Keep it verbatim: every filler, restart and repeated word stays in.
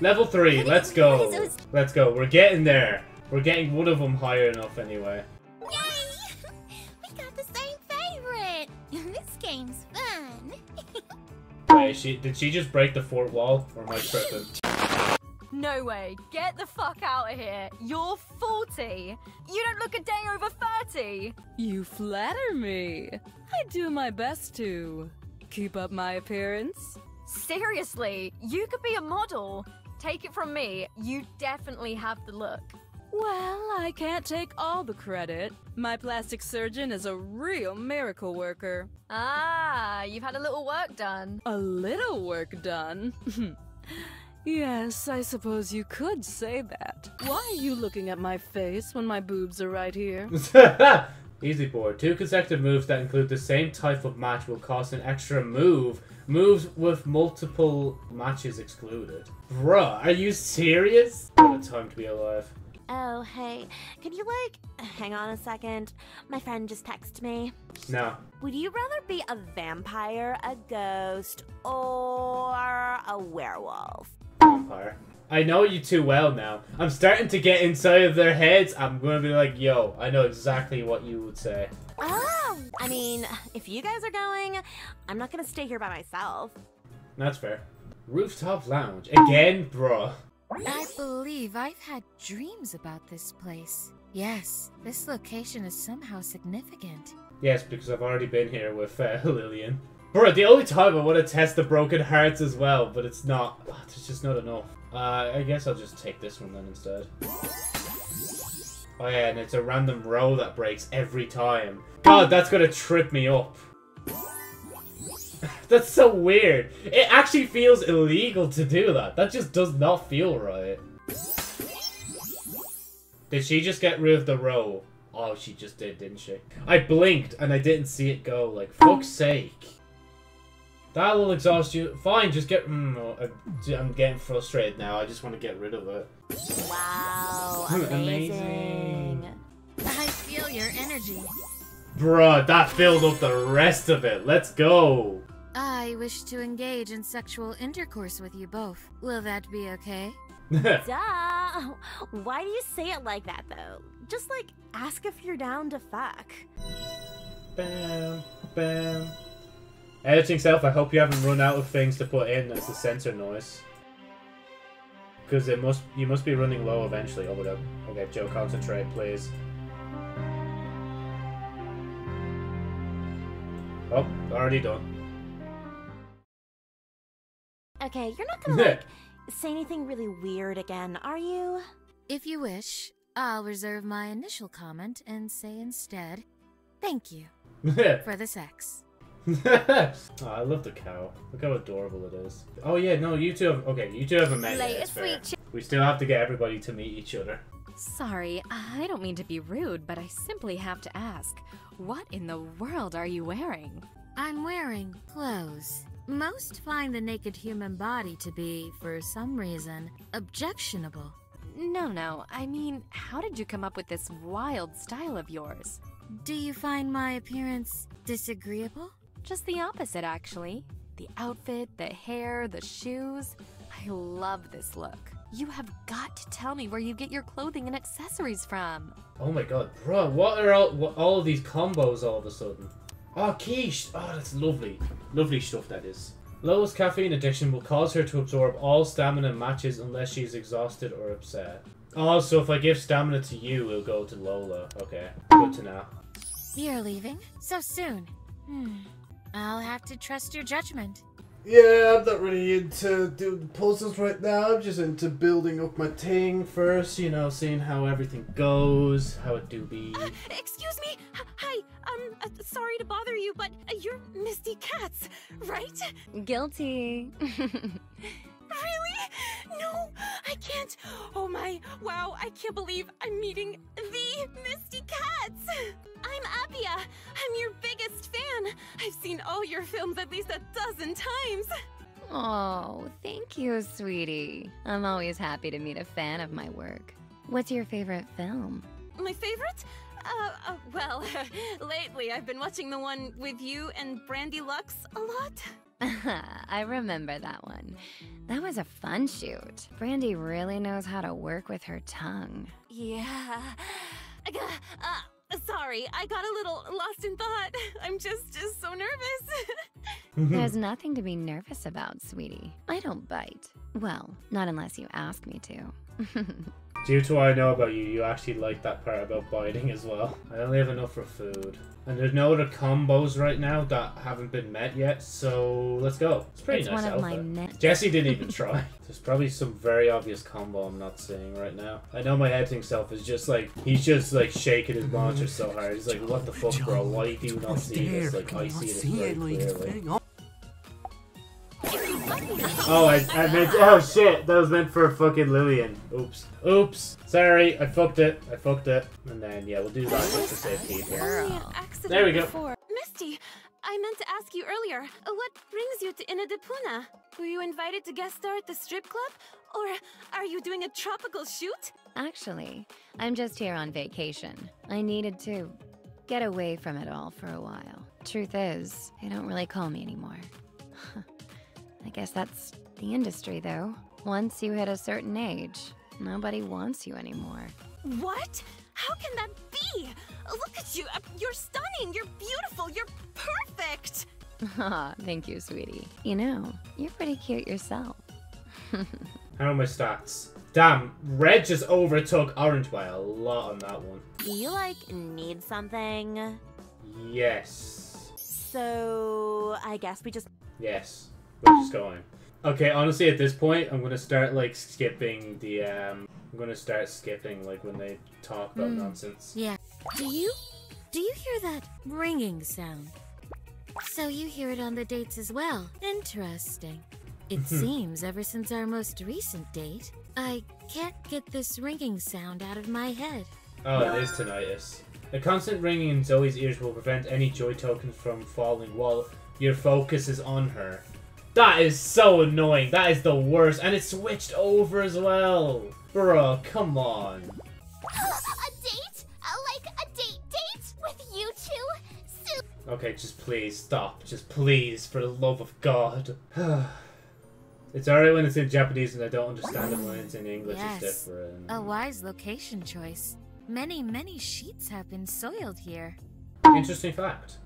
Level three, let's go. Let's go. We're getting there. We're getting one of them higher enough anyway. Yay! We got the same favorite. This game's fun. Wait, she did she just break the fourth wall, or am I tripping? No way. Get the fuck out of here. You're forty. You don't look a day over thirty. You flatter me. I do my best to keep up my appearance. Seriously, you could be a model. Take it from me, you definitely have the look. Well, I can't take all the credit. My plastic surgeon is a real miracle worker. Ah, you've had a little work done. A little work done? Yes, I suppose you could say that. Why are you looking at my face when my boobs are right here? Easy board. Two consecutive moves that include the same type of match will cost an extra move. Moves with multiple matches excluded. Bruh, are you serious? What a time to be alive. Oh, hey. Can you, like, hang on a second? My friend just texted me. No. Would you rather be a vampire, a ghost, or a werewolf? Vampire. I know you too well now. I'm starting to get inside of their heads. I'm gonna be like, yo, I know exactly what you would say. Oh, I mean, if you guys are going, I'm not gonna stay here by myself. That's fair. Rooftop lounge. Again, bruh. I believe I've had dreams about this place. Yes, this location is somehow significant. Yes, because I've already been here with uh, Lillian. Bro, the only time I want to test the broken hearts as well, but it's not. Oh, there's just not enough. Uh, I guess I'll just take this one then instead. Oh yeah, and it's a random row that breaks every time. God, that's gonna trip me up. That's so weird. It actually feels illegal to do that. That just does not feel right. Did she just get rid of the row? Oh, she just did, didn't she? I blinked and I didn't see it go. Like, fuck's sake. That'll exhaust you. Fine, just get... Mm, I'm getting frustrated now. I just want to get rid of it. Wow, amazing. I feel your energy. Bruh, that filled up the rest of it. Let's go. I wish to engage in sexual intercourse with you both. Will that be okay? Duh. Why do you say it like that, though? Just, like, ask if you're down to fuck. Bam, bam. Editing self, I hope you haven't run out of things to put in as the sensor noise. Because it must, you must be running low eventually. Oh, whatever. Okay, Joe, concentrate, please. Oh, already done. Okay, you're not gonna, like, say anything really weird again, are you? If you wish, I'll reserve my initial comment and say instead, thank you for the sex. Oh, I love the cow. Look how adorable it is. Oh yeah, no, you two have- okay, you two have a man. We still have to get everybody to meet each other. Sorry, I don't mean to be rude, but I simply have to ask, what in the world are you wearing? I'm wearing clothes. Most find the naked human body to be, for some reason, objectionable. No, no, I mean, how did you come up with this wild style of yours? Do you find my appearance disagreeable? Just the opposite, actually. The outfit, the hair, the shoes. I love this look. You have got to tell me where you get your clothing and accessories from. Oh my god, bro, what are all, what, all of these combos all of a sudden? Oh, quiche! Oh, that's lovely. Lovely stuff, that is. Low's caffeine addiction will cause her to absorb all stamina matches unless she's exhausted or upset. Oh, so if I give stamina to you, it'll go to Lola. Okay, good to know. You're leaving? So soon? Hmm. I'll have to trust your judgment. Yeah, I'm not really into doing puzzles right now. I'm just into building up my thing first, you know, seeing how everything goes, how it do be. Uh, excuse me? Hi, um, uh, sorry to bother you, but uh, you're Misty Katz, right? Guilty. Really? No, I can't. Oh my, wow, I can't believe I'm meeting the Misty Katz. I'm Appia. I'm your biggest fan. I've seen all your films at least a dozen times. Oh, thank you, sweetie. I'm always happy to meet a fan of my work. What's your favorite film? My favorite? Uh, uh well, lately I've been watching the one with you and Brandy Lux a lot. I remember that one. That was a fun shoot. Brandy really knows how to work with her tongue. Yeah. Uh, sorry, I got a little lost in thought. I'm just, just so nervous. There's nothing to be nervous about, sweetie. I don't bite. Well, not unless you ask me to. Due to what I know about you, you actually like that part about biting as well. I only have enough for food. And there's no other combos right now that haven't been met yet, so let's go. It's pretty it's nice outfit. Jessie didn't even try. There's probably some very obvious combo I'm not seeing right now. I know my editing self is just like, he's just like shaking his monitor so hard. He's like, what the fuck, bro? Why do you not see this? Like, I see this very clearly. Oh, I, I meant. Oh shit, that was meant for fucking Lillian. Oops. Oops. Sorry, I fucked it. I fucked it. And then yeah, we'll do that just to save people. There we go. Before. Misty, I meant to ask you earlier. What brings you to Inadipuna? Were you invited to guest star at the strip club, or are you doing a tropical shoot? Actually, I'm just here on vacation. I needed to get away from it all for a while. Truth is, they don't really call me anymore. I guess that's the industry, though. Once you hit a certain age, nobody wants you anymore. What? How can that be? Look at you. You're stunning. You're beautiful. You're perfect. Aw, thank you, sweetie. You know, you're pretty cute yourself. How are my stats? Damn, red just overtook orange by a lot on that one. Do you, like, need something? Yes. So, I guess we just... Yes. We're just going. Okay, honestly, at this point, I'm gonna start like skipping the. Um, I'm gonna start skipping like when they talk about mm. nonsense. Yeah. Do you, do you hear that ringing sound? So you hear it on the dates as well. Interesting. It seems ever since our most recent date, I can't get this ringing sound out of my head. Oh, it is tinnitus. The constant ringing in Zoe's ears will prevent any joy tokens from falling while your focus is on her. That is so annoying. That is the worst. And it switched over as well. Bro, come on. A date? Like a date date with you two? Soon. Okay, just please stop. Just please, for the love of God. It's alright when it's in Japanese and I don't understand it when it's in English. Yes. It's different. A wise location choice. Many, many sheets have been soiled here. Interesting fact.